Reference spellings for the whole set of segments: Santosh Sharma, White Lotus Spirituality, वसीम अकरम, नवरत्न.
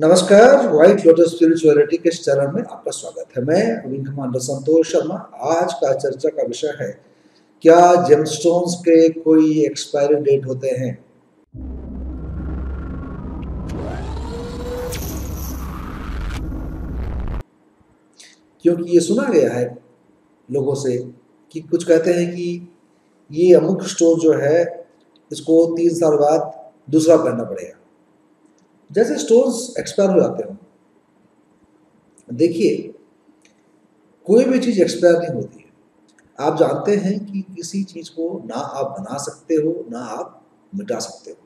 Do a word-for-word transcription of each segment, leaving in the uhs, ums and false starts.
नमस्कार, white lotus spirituality के चरण में आपका स्वागत है। मैं अविन कमांडर संतोष शर्मा। आज का चर्चा का विषय है, क्या जेमस्टोन्स के कोई एक्सपायरी डेट होते हैं? क्योंकि ये सुना गया है लोगों से कि कुछ कहते हैं कि ये अमुक स्टोन जो है इसको तीन साल बाद दूसरा पहनना पड़ेगा, जैसे स्टोन्स एक्सपायर हो जाते हैं। देखिए, कोई भी चीज़ एक्सपायर नहीं होती है। आप जानते हैं कि किसी चीज़ को ना आप बना सकते हो ना आप मिटा सकते हो,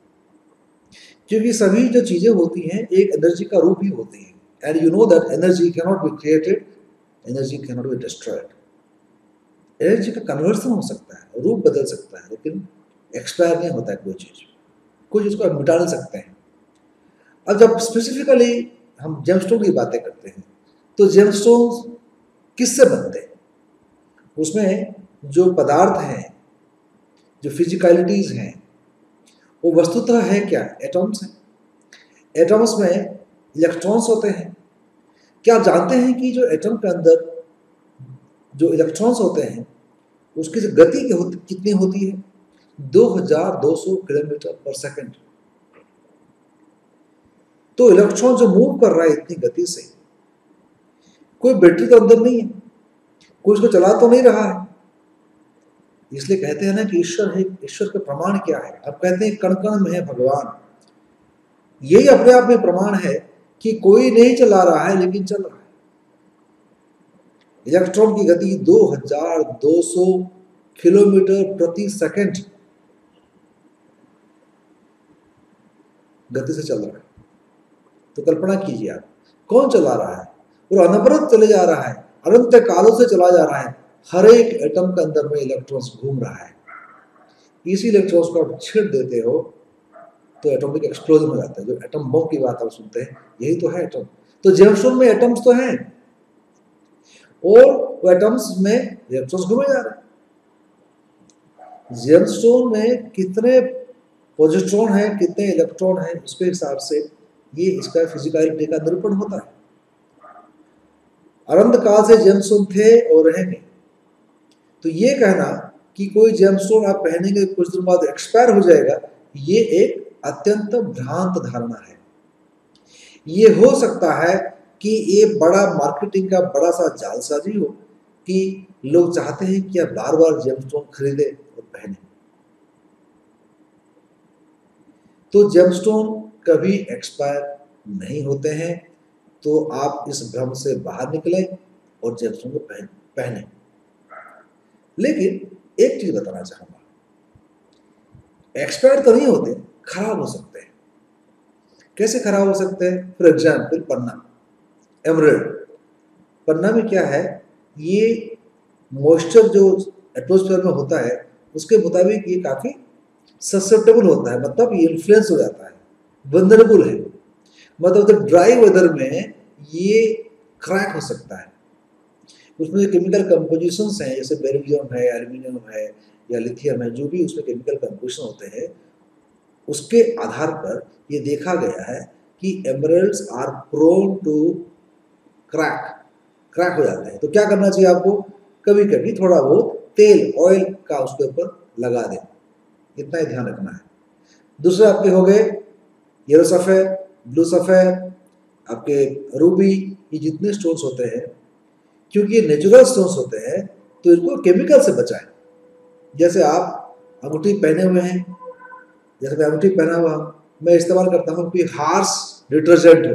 क्योंकि सभी जो चीज़ें होती हैं एक एनर्जी का रूप ही होती है। And you know that energy can not be created, energy can not be destroyed. Energy का कन्वर्सन हो सकता है, रूप बदल सकता है, लेकिन एक्सपायर नहीं होता है कोई चीज़। कोई चीज़ को आप मिटा नहीं सकते हैं। अब जब स्पेसिफिकली हम जेमस्टोन की बातें करते हैं तो जेमस्टोन किससे बनते हैं? उसमें जो पदार्थ हैं, जो फिजिकलिटीज हैं, वो वस्तुतः है क्या? एटम्स हैं। एटम्स में इलेक्ट्रॉन्स होते हैं। क्या आप जानते हैं कि जो एटम के अंदर जो इलेक्ट्रॉन्स होते हैं उसकी जो गति कितनी होती है? दो हज़ार दो सौ किलोमीटर पर सेकंड। तो इलेक्ट्रॉन जो मूव कर रहा है इतनी गति से, कोई बैटरी तो अंदर नहीं है, कोई उसको चला तो नहीं रहा है। इसलिए कहते हैं ना कि ईश्वर है। ईश्वर का प्रमाण क्या है? अब कहते हैं कण कण में है भगवान। यही अपने आप में प्रमाण है कि कोई नहीं चला रहा है लेकिन चल रहा है। इलेक्ट्रॉन की गति दो हज़ार दो सौ किलोमीटर प्रति सेकंड गति से चल रहा है। तो कल्पना कीजिए आप, कौन चला रहा है? और अनवरत चले जा रहा है, अनंत कालों से चला जा रहा है। हर एक एटम के अंदर में इलेक्ट्रॉन्स घूम रहा है। इसी इलेक्ट्रॉन्स को आप छेड़ देते हो तो एटॉमिक एक्सप्लोजन हो जाता है। जो एटम बम की बात आप सुनते हैं, यही तो है एटम। तो जेमस्टोन में एटम्स तो हैं और वो एटम्स में इलेक्ट्रॉन्स घूमे जा रहे हैं। जेमस्टोन में कितने पॉजिट्रॉन हैं, कितने इलेक्ट्रॉन हैं, उसके हिसाब से ये इसका फिजिकलिटी का निरूपण होता है। अनंत काल से जेमस्टोन थे और रहेंगे। तो ये कहना कि कोई जेमस्टोन आप पहनेंगे कुछ दिन बाद एक्सपायर हो जाएगा, ये एक अत्यंत भ्रांत धारणा है। ये हो सकता है कि ये बड़ा मार्केटिंग का बड़ा सा जालसाजी हो कि लोग चाहते हैं कि आप बार बार जेमस्टोन खरीदे और पहने। तो जेमस्टोन कभी एक्सपायर नहीं होते हैं। तो आप इस भ्रम से बाहर निकलें और जेमस्टोन को पहन पहने लेकिन एक चीज बताना चाहूँगा, एक्सपायर तो नहीं होते, खराब हो सकते हैं। कैसे खराब हो सकते हैं? फॉर एग्जाम्पल पन्ना, एमरल्ड। पन्ना में क्या है, ये मॉइस्चर जो एटमोस्फेयर में होता है उसके मुताबिक ये काफ़ी ससेप्टेबल होता है, मतलब ये इन्फ्लुएंस हो जाता है, वल्नरेबल है। मतलब तो ड्राई वेदर में ये क्रैक हो सकता है। उसमें जो केमिकल कंपोजिशंस हैं, जैसे बेरिलियम है, एल्यूमिनियम है या लिथियम है, जो भी उसमें केमिकल कंपोजिशन होते हैं, उसके आधार पर ये देखा गया है कि emeralds are prone to crack crack हो जाते हैं। तो क्या करना चाहिए आपको? कभी कभी थोड़ा बहुत तेल, ऑयल का उसके ऊपर लगा दें, इतना ही ध्यान रखना है। दूसरे आपके हो गए येलो सफ़ेद, ब्लू सफ़ेद, आपके रूबी, ये जितने स्टोन्स होते हैं, क्योंकि ये नेचुरल स्टोन्स होते हैं तो इनको केमिकल से बचाएं। जैसे आप अंगूठी पहने हुए हैं, जैसे मैं अंगूठी पहना हुआ मैं इस्तेमाल करता हूँ कि हार्श डिटर्जेंट हो,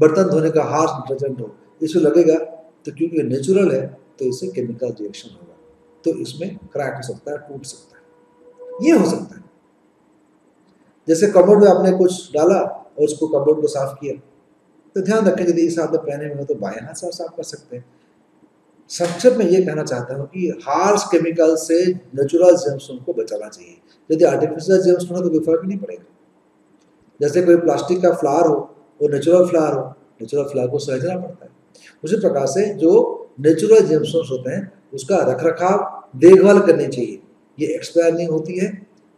बर्तन धोने का हार्श डिटर्जेंट हो, इसको लगेगा तो क्योंकि नेचुरल है तो इससे केमिकल रिएक्शन होगा, तो इसमें क्रैक हो सकता है, टूट सकता है, ये हो सकता है। जैसे कबर्ड में आपने कुछ डाला और उसको कबर्ड को साफ किया, तो ध्यान रखें यदि इस हाथ में पहने में तो बाएं हाथ से साफ कर सकते हैं। संक्षेप में ये कहना चाहता हूँ कि हार्श केमिकल से नेचुरल जेमस्टोन को बचाना चाहिए। यदि आर्टिफिशियल जेमस्टोन हो तो कोई फर्क नहीं पड़ेगा। जैसे कोई प्लास्टिक का फ्लावर हो और नेचुरल फ्लावर हो, नेचुरल फ्लावर को सहेजना पड़ता है। उसी प्रकार से जो नेचुरल जेमस्टोन होते हैं उसका रख रखाव, देखभाल करनी चाहिए। ये एक्सपायर नहीं होती है,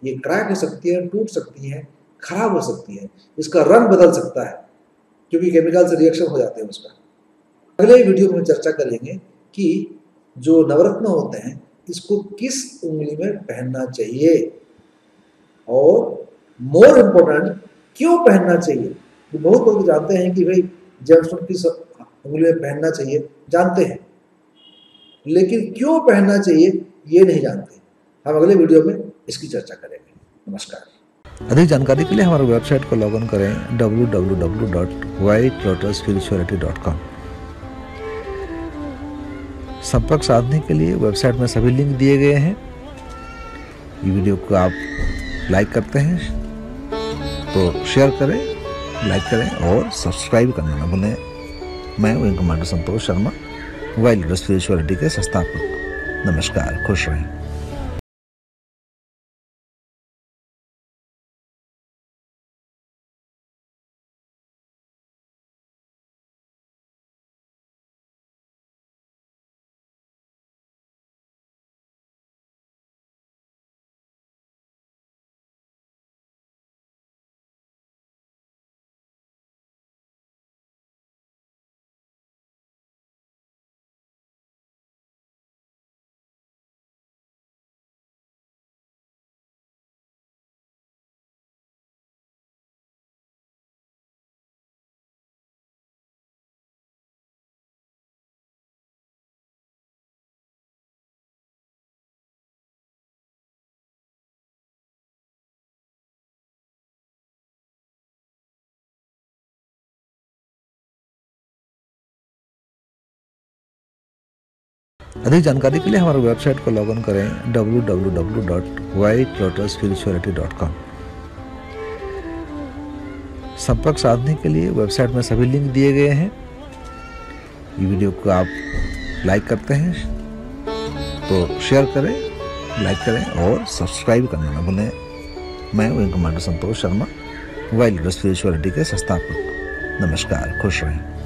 ये क्रैक हो सकती है, टूट सकती है, खराब हो सकती है, इसका रंग बदल सकता है। क्योंकि केमिकल से रिएक्शन हो जाते हैं उसका। अगले वीडियो में चर्चा करेंगे कि जो नवरत्न होते हैं इसको किस उंगली में पहनना चाहिए और मोर इम्पोर्टेंट क्यों पहनना चाहिए। तो बहुत लोग जानते हैं कि भाई जेमस्टोन किस उंगली में पहनना चाहिए जानते हैं, लेकिन क्यों पहनना चाहिए ये नहीं जानते। हम अगले वीडियो में इसकी चर्चा करेंगे। नमस्कार। अधिक जानकारी के लिए हमारे वेबसाइट को लॉग इन करें W W W dot white lotus spirituality dot com. संपर्क साधने के लिए वेबसाइट में सभी लिंक दिए गए हैं। ये वीडियो को आप लाइक करते हैं तो शेयर करें, लाइक करें और सब्सक्राइब करना ना भूलें। मैं हूं commander Santosh Sharma, wild lotus spirituality के संस्थापक। नमस्कार। खुश रहें। अधिक जानकारी के लिए हमारे वेबसाइट को लॉग इन करें W W W dot white lotus spirituality dot com. संपर्क साधने के लिए वेबसाइट में सभी लिंक दिए गए हैं। ये वीडियो को आप लाइक करते हैं तो शेयर करें, लाइक करें और सब्सक्राइब करना ना भूलें। मैं हूं commander Santosh Sharma, wild lotus spirituality के संस्थापक। नमस्कार। खुश रहें।